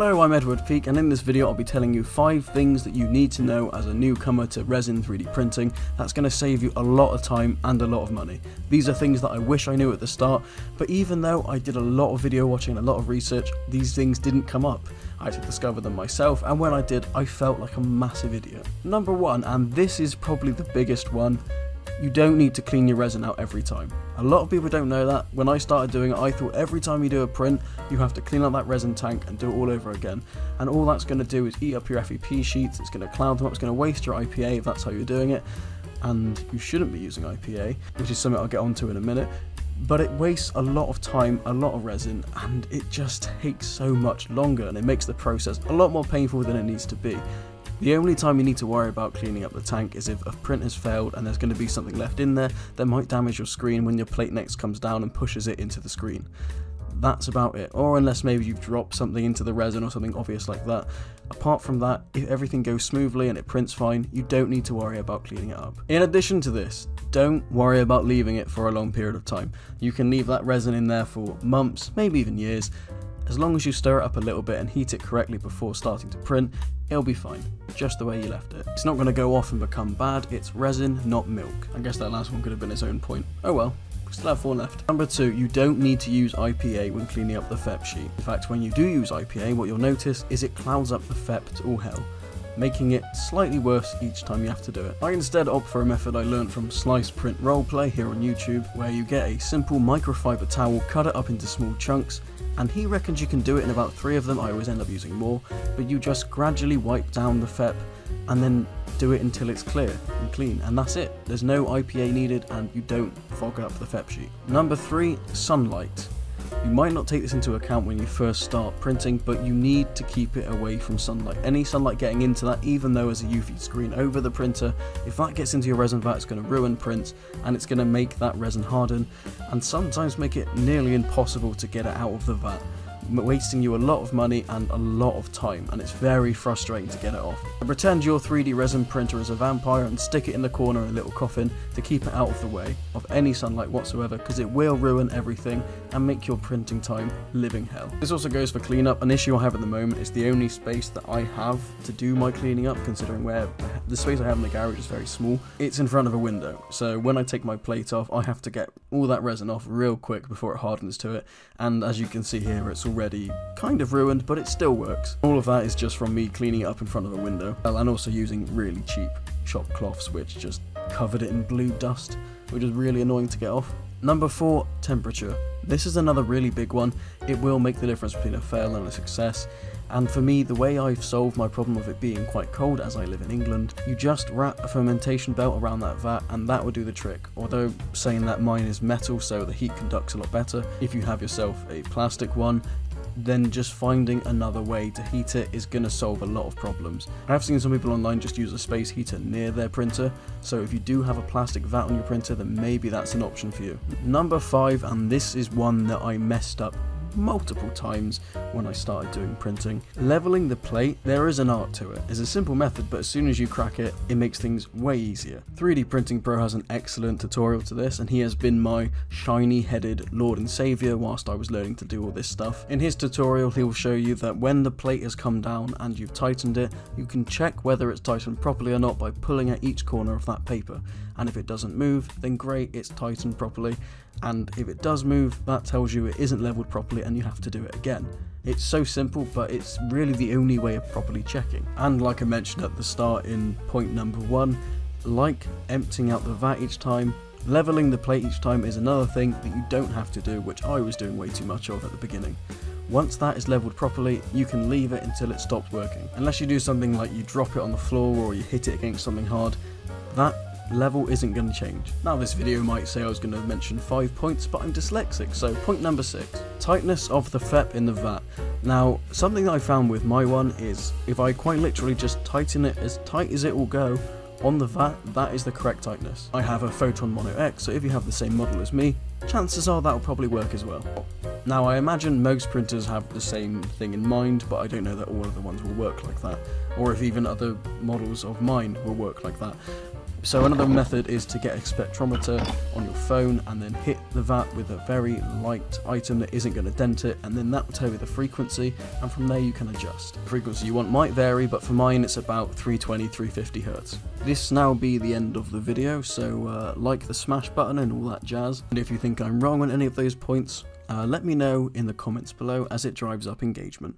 Hello, I'm Edward Peak, and in this video I'll be telling you 5 things that you need to know as a newcomer to resin 3D printing that's going to save you a lot of time and a lot of money. These are things that I wish I knew at the start, but even though I did a lot of video watching and a lot of research, these things didn't come up. I had to discover them myself, and when I did, I felt like a massive idiot. Number one, and this is probably the biggest one, you don't need to clean your resin out every time. A lot of people don't know that. When I started doing it, I thought every time you do a print, you have to clean up that resin tank and do it all over again. And all that's going to do is eat up your FEP sheets, it's going to cloud them up, it's going to waste your IPA if that's how you're doing it. And you shouldn't be using IPA, which is something I'll get onto in a minute. But it wastes a lot of time, a lot of resin, and it just takes so much longer, and it makes the process a lot more painful than it needs to be. The only time you need to worry about cleaning up the tank is if a print has failed and there's going to be something left in there that might damage your screen when your plate next comes down and pushes it into the screen. That's about it, or unless maybe you've dropped something into the resin or something obvious like that. Apart from that, if everything goes smoothly and it prints fine, you don't need to worry about cleaning it up. In addition to this, don't worry about leaving it for a long period of time. You can leave that resin in there for months, maybe even years. As long as you stir it up a little bit and heat it correctly before starting to print, it'll be fine, just the way you left it. It's not going to go off and become bad, it's resin, not milk. I guess that last one could have been its own point. Oh well, we still have 4 left. Number 2, you don't need to use IPA when cleaning up the FEP sheet. In fact, when you do use IPA, what you'll notice is it clouds up the FEP to all hell, making it slightly worse each time you have to do it. I instead opt for a method I learned from Slice Print Roleplay here on YouTube, where you get a simple microfiber towel, cut it up into small chunks, and he reckons you can do it in about 3 of them. I always end up using more, but you just gradually wipe down the FEP and then do it until it's clear and clean, and that's it. There's no IPA needed, and you don't fog up the FEP sheet. Number 3, sunlight. You might not take this into account when you first start printing, but you need to keep it away from sunlight. Any sunlight getting into that, even though there's a UV screen over the printer, if that gets into your resin vat, it's going to ruin prints, and it's going to make that resin harden, and sometimes make it nearly impossible to get it out of the vat, wasting you a lot of money and a lot of time, and it's very frustrating to get it off. And pretend your 3D resin printer is a vampire and stick it in the corner in a little coffin to keep it out of the way of any sunlight whatsoever, because it will ruin everything and make your printing time living hell. This also goes for cleanup. An issue I have at the moment is the only space that I have to do my cleaning up, considering where the space I have in the garage is very small. It's in front of a window, so when I take my plate off, I have to get all that resin off real quick before it hardens to it, and as you can see here, it's already kind of ruined, but it still works. All of that is just from me cleaning it up in front of a window, and also using really cheap shop cloths which just covered it in blue dust, which is really annoying to get off. Number 4, temperature. This is another really big one. It will make the difference between a fail and a success, and for me, the way I've solved my problem of it being quite cold, as I live in England, you just wrap a fermentation belt around that vat and that will do the trick. Although saying that, mine is metal, so the heat conducts a lot better. If you have yourself a plastic one, then just finding another way to heat it is going to solve a lot of problems. I've seen some people online just use a space heater near their printer, so if you do have a plastic vat on your printer, then maybe that's an option for you. Number 5, and this is one that I messed up multiple times when I started doing printing. Leveling the plate, there is an art to it. It's a simple method, but as soon as you crack it, it makes things way easier. 3D Printing Pro has an excellent tutorial to this, and he has been my shiny-headed lord and saviour whilst I was learning to do all this stuff. In his tutorial, he will show you that when the plate has come down and you've tightened it, you can check whether it's tightened properly or not by pulling at each corner of that paper. And if it doesn't move, then great, it's tightened properly. And if it does move, that tells you it isn't leveled properly and you have to do it again. It's so simple, but it's really the only way of properly checking. And like I mentioned at the start in point number 1, like emptying out the vat each time, leveling the plate each time is another thing that you don't have to do, which I was doing way too much of at the beginning. Once that is leveled properly, you can leave it until it stops working. Unless you do something like you drop it on the floor or you hit it against something hard, that level isn't going to change. Now, this video might say I was going to mention 5 points, but I'm dyslexic, so point number 6, tightness of the FEP in the vat. Now, something that I found with my one is, if I quite literally just tighten it as tight as it will go on the vat, that is the correct tightness. I have a Photon Mono X, so if you have the same model as me, chances are that'll probably work as well. Now, I imagine most printers have the same thing in mind, but I don't know that all of the ones will work like that, or if even other models of mine will work like that. So another method is to get a spectrometer on your phone and then hit the vat with a very light item that isn't going to dent it, and then that will tell you the frequency, and from there you can adjust. The frequency you want might vary, but for mine it's about 320–350 Hz. This now be the end of the video, so like the smash button and all that jazz, and if you think I'm wrong on any of those points, let me know in the comments below, as it drives up engagement.